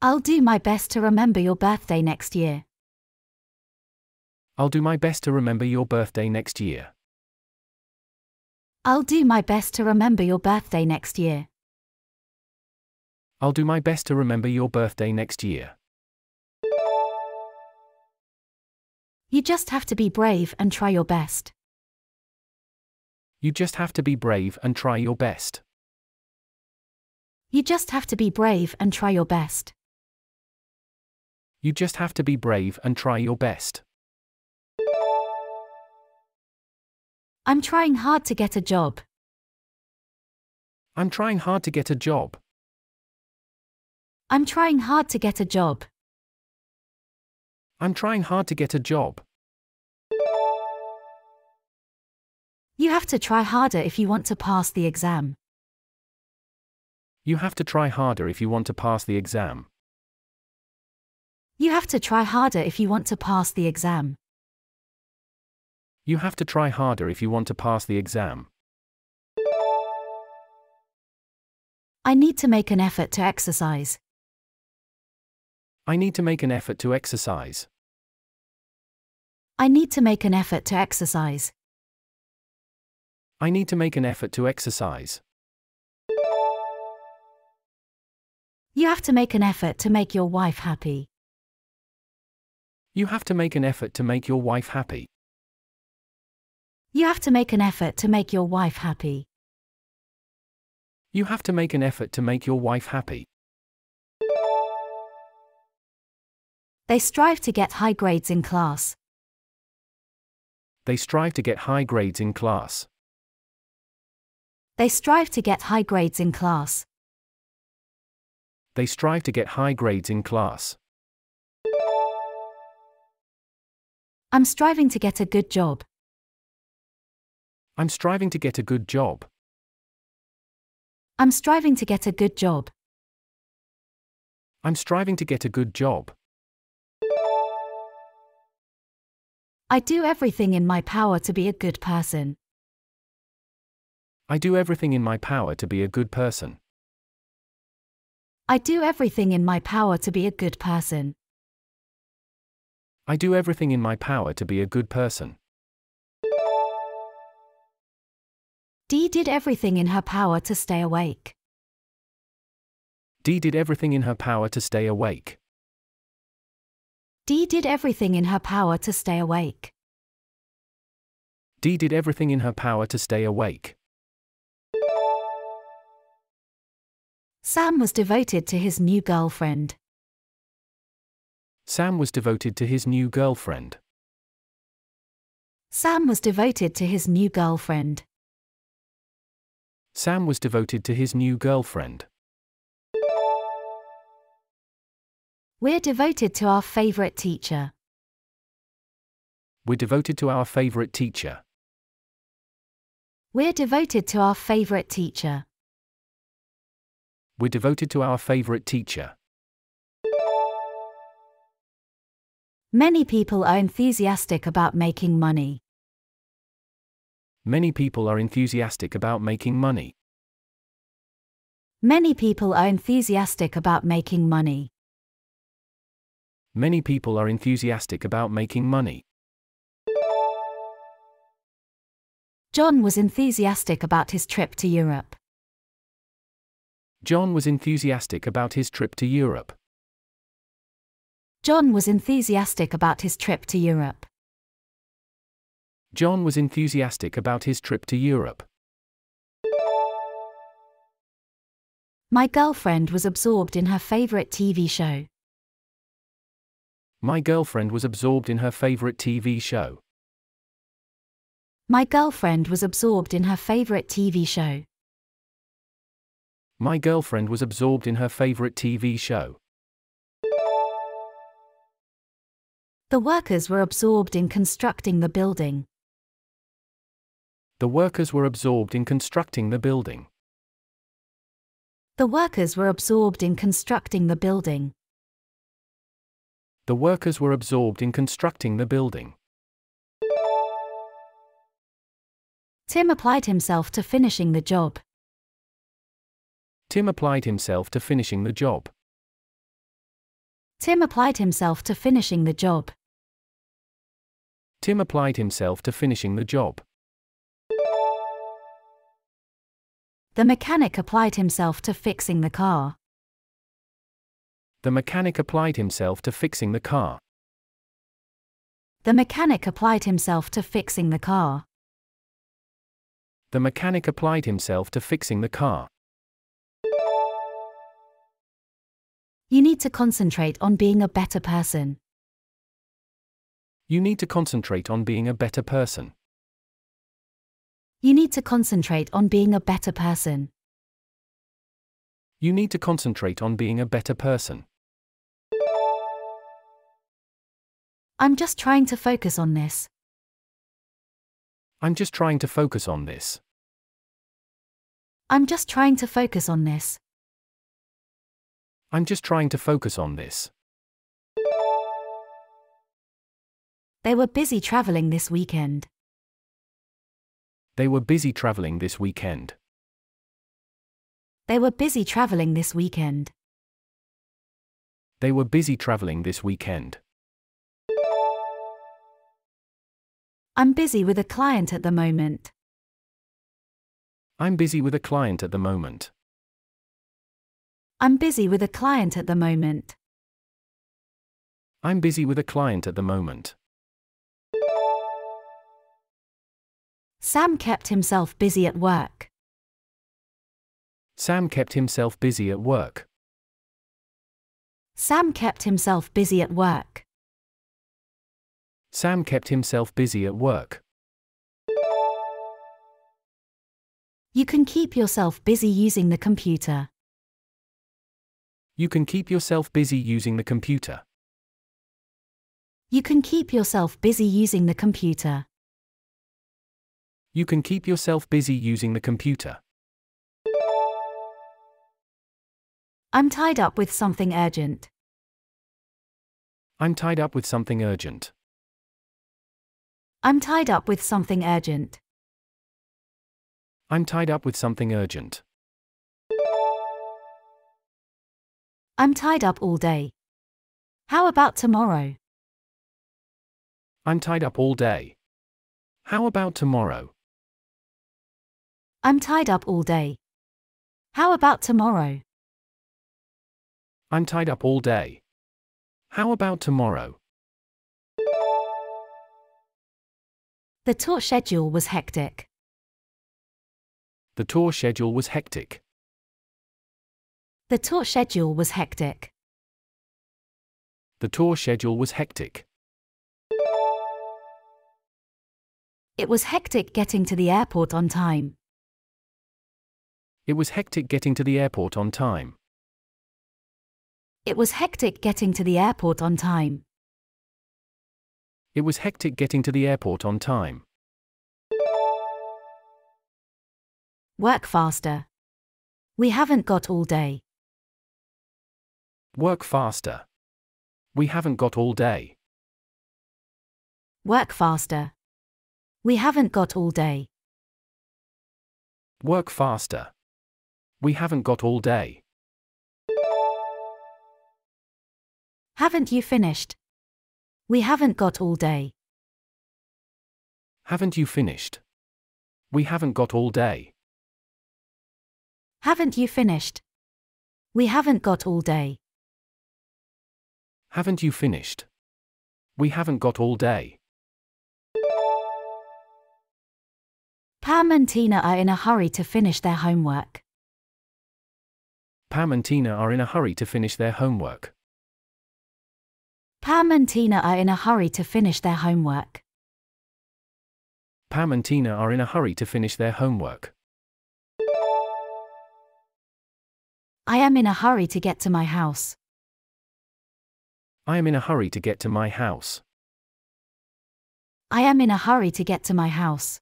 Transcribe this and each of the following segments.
I'll do my best to remember your birthday next year. I'll do my best to remember your birthday next year. I'll do my best to remember your birthday next year. I'll do my best to remember your birthday next year. You just have to be brave and try your best. You just have to be brave and try your best. You just have to be brave and try your best. You just have to be brave and try your best. I'm trying hard to get a job. I'm trying hard to get a job. I'm trying hard to get a job. I'm trying hard to get a job. You have to try harder if you want to pass the exam. You have to try harder if you want to pass the exam. You have to try harder if you want to pass the exam. You have to try harder if you want to pass the exam. I need to make an effort to exercise. I need to make an effort to exercise. I need to make an effort to exercise. I need to make an effort to exercise. You have to make an effort to make your wife happy. You have to make an effort to make your wife happy. You have to make an effort to make your wife happy. You have to make an effort to make your wife happy. They strive to get high grades in class. They strive to get high grades in class. They strive to get high grades in class. They strive to get high grades in class. I'm striving to get a good job. I'm striving to get a good job. I'm striving to get a good job. I'm striving to get a good job. I do everything in my power to be a good person. I do everything in my power to be a good person. I do everything in my power to be a good person. I do everything in my power to be a good person. Dee did everything in her power to stay awake. Dee did everything in her power to stay awake. Dee did everything in her power to stay awake. Dee did everything in her power to stay awake. Sam was devoted to his new girlfriend. Sam was devoted to his new girlfriend. Sam was devoted to his new girlfriend. Sam was devoted to his new girlfriend. We're devoted to our favorite teacher. We're devoted to our favorite teacher. We're devoted to our favorite teacher. We're devoted to our favorite teacher. Many people are enthusiastic about making money. Many people are enthusiastic about making money. Many people are enthusiastic about making money. Many people are enthusiastic about making money. John was enthusiastic about his trip to Europe. John was enthusiastic about his trip to Europe. John was enthusiastic about his trip to Europe. John was enthusiastic about his trip to Europe. My girlfriend was absorbed in her favorite TV show. My girlfriend was absorbed in her favorite TV show. My girlfriend was absorbed in her favorite TV show. My girlfriend was absorbed in her favorite TV show. The workers were absorbed in constructing the building. The workers were absorbed in constructing the building. The workers were absorbed in constructing the building. The workers were absorbed in constructing the building. Tim applied himself to finishing the job. Tim applied himself to finishing the job. Tim applied himself to finishing the job. Tim applied himself to finishing the job. The mechanic applied himself to fixing the car. The mechanic applied himself to fixing the car. The mechanic applied himself to fixing the car. The mechanic applied himself to fixing the car. You need to concentrate on being a better person. You need to concentrate on being a better person. You need to concentrate on being a better person. You need to concentrate on being a better person. I'm just trying to focus on this. I'm just trying to focus on this. I'm just trying to focus on this. I'm just trying to focus on this. They were busy traveling this weekend. They were busy traveling this weekend. They were busy traveling this weekend. They were busy traveling this weekend. I'm busy with a client at the moment. I'm busy with a client at the moment. I'm busy with a client at the moment. I'm busy with a client at the moment. Sam kept himself busy at work. Sam kept himself busy at work. Sam kept himself busy at work. Sam kept himself busy at work. You can keep yourself busy using the computer. You can keep yourself busy using the computer. You can keep yourself busy using the computer. You can keep yourself busy using the computer. I'm tied up with something urgent. I'm tied up with something urgent. I'm tied up with something urgent. I'm tied up with something urgent. I'm tied up all day. How about tomorrow? I'm tied up all day. How about tomorrow? I'm tied up all day. How about tomorrow? I'm tied up all day. How about tomorrow? The tour schedule was hectic. The tour schedule was hectic. The tour schedule was hectic. The tour schedule was hectic. It was hectic getting to the airport on time. It was hectic getting to the airport on time. It was hectic getting to the airport on time. It was hectic getting to the airport on time. Work faster. We haven't got all day. Work faster. We haven't got all day. Work faster. We haven't got all day. Work faster. We haven't got all day. Haven't you finished? We haven't got all day. Haven't you finished? We haven't got all day. Haven't you finished? We haven't got all day. Haven't you finished? We haven't got all day. Pam and Tina are in a hurry to finish their homework. Pam and Tina are in a hurry to finish their homework. Pam and Tina are in a hurry to finish their homework. Pam and Tina are in a hurry to finish their homework. I am in a hurry to get to my house. I am in a hurry to get to my house. I am in a hurry to get to my house.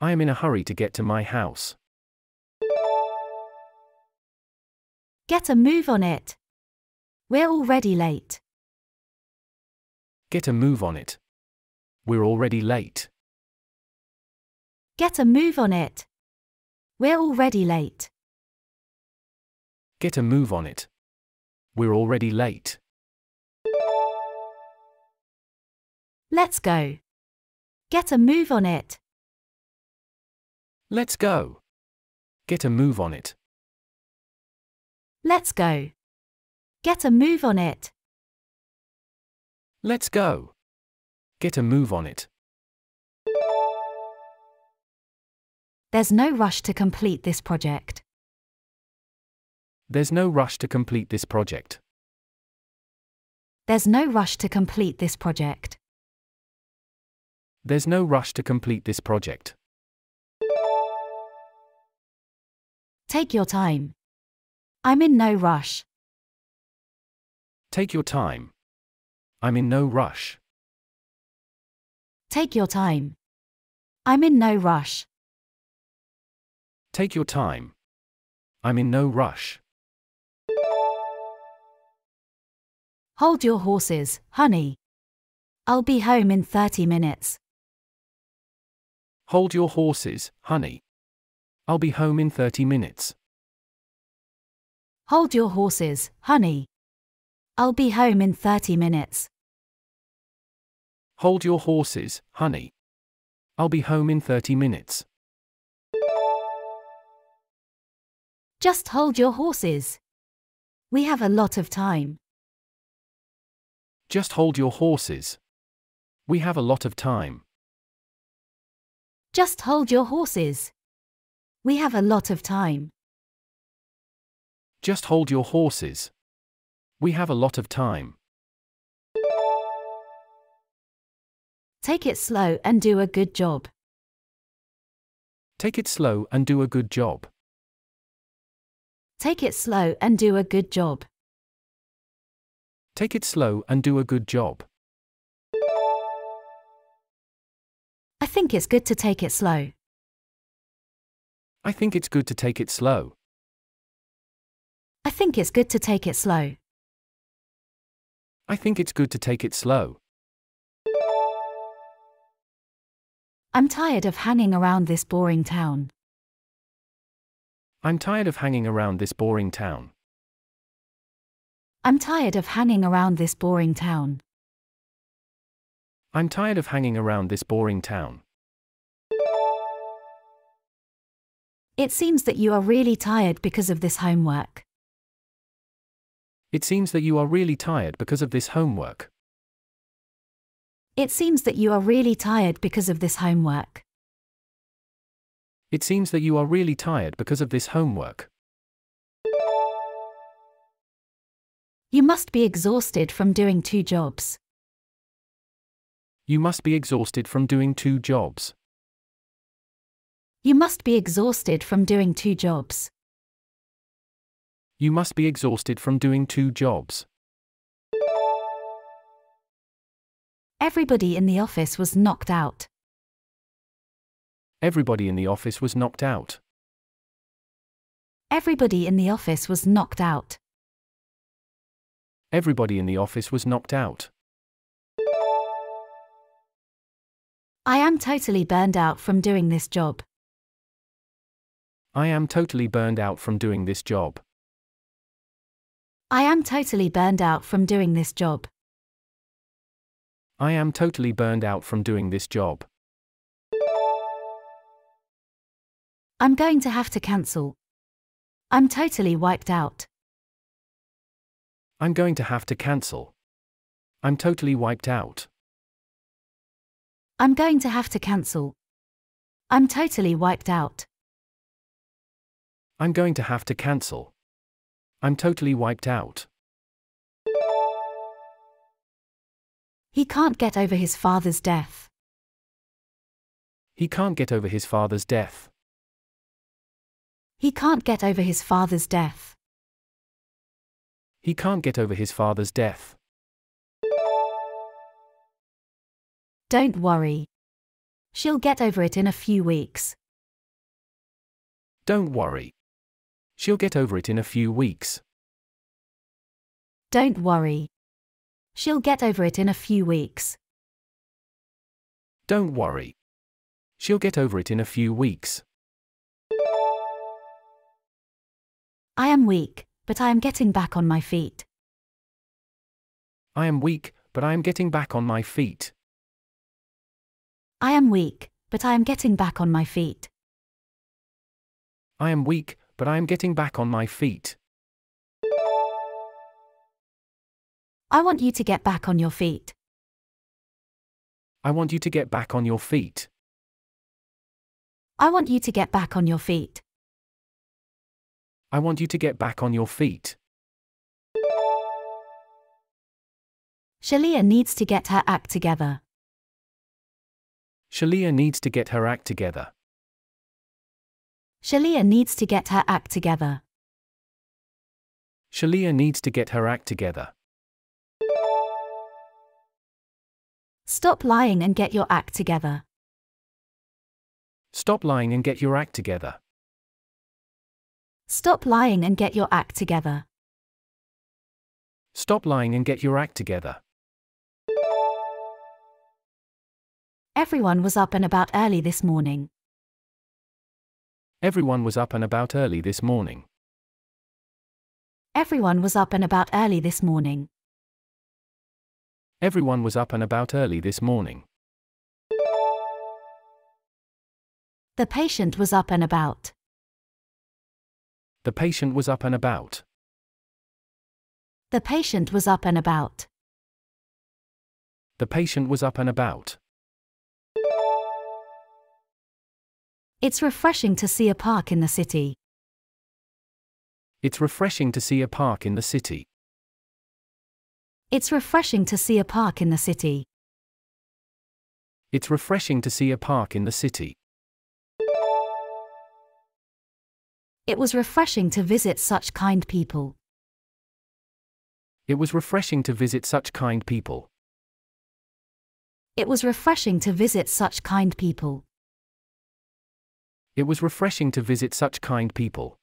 I am in a hurry to get to my house. Get a move on it. We're already late. Get a move on it. We're already late. Get a move on it. We're already late. Get a move on it. We're already late. Let's go. Get a move on it. Let's go. Get a move on it. Let's go. Get a move on it. Let's go. Get a move on it. There's no rush to complete this project. There's no rush to complete this project. There's no rush to complete this project. There's no rush to complete this project. Take your time. I'm in no rush. Take your time. I'm in no rush. Take your time. I'm in no rush. Take your time. I'm in no rush. Hold your horses, honey. I'll be home in 30 minutes. Hold your horses, honey. I'll be home in 30 minutes. Hold your horses, honey. I'll be home in 30 minutes. Hold your horses, honey. I'll be home in 30 minutes. Just hold your horses. We have a lot of time. Just hold your horses. We have a lot of time. Just hold your horses. We have a lot of time. Just hold your horses. We have a lot of time. Take it slow and do a good job. Take it slow and do a good job. Take it slow and do a good job. Take it slow and do a good job. I think it's good to take it slow. I think it's good to take it slow. I think it's good to take it slow. I think it's good to take it slow. I'm tired of hanging around this boring town. I'm tired of hanging around this boring town. I'm tired of hanging around this boring town. I'm tired of hanging around this boring town. It seems that you are really tired because of this homework. It seems that you are really tired because of this homework. It seems that you are really tired because of this homework. It seems that you are really tired because of this homework. You must be exhausted from doing two jobs. You must be exhausted from doing two jobs. You must be exhausted from doing two jobs. You must be exhausted from doing two jobs. Everybody in the office was knocked out. Everybody in the office was knocked out. Everybody in the office was knocked out. Everybody in the office was knocked out. I am totally burned out from doing this job. I am totally burned out from doing this job. I am totally burned out from doing this job. I am totally burned out from doing this job. I'm going to have to cancel. I'm totally wiped out. I'm going to have to cancel. I'm totally wiped out. I'm going to have to cancel. I'm totally wiped out. I'm going to have to cancel. I'm totally wiped out. He can't get over his father's death. He can't get over his father's death. He can't get over his father's death. He can't get over his father's death. Don't worry. She'll get over it in a few weeks. Don't worry. She'll get over it in a few weeks. Don't worry. She'll get over it in a few weeks. Don't worry. She'll get over it in a few weeks. I am weak, but I am getting back on my feet. I am weak, but I am getting back on my feet. I am weak, but I am getting back on my feet. I am weak, but I am getting back on my feet. I want you to get back on your feet. I want you to get back on your feet. I want you to get back on your feet. I want you to get back on your feet. Shalia needs to get her act together. Shalia needs to get her act together. Shalia needs to get her act together. Shalia needs to get her act together. Stop lying and get your act together. Stop lying and get your act together. Stop lying and get your act together. Stop lying and get your act together. Everyone was up and about early this morning. Everyone was up and about early this morning. Everyone was up and about early this morning. Everyone was up and about early this morning. The patient was up and about. The patient was up and about. The patient was up and about. The patient was up and about. It's refreshing to see a park in the city. It's refreshing to see a park in the city. It's refreshing to see a park in the city. It's refreshing to see a park in the city. It was refreshing to visit such kind people. It was refreshing to visit such kind people. It was refreshing to visit such kind people. It was refreshing to visit such kind people.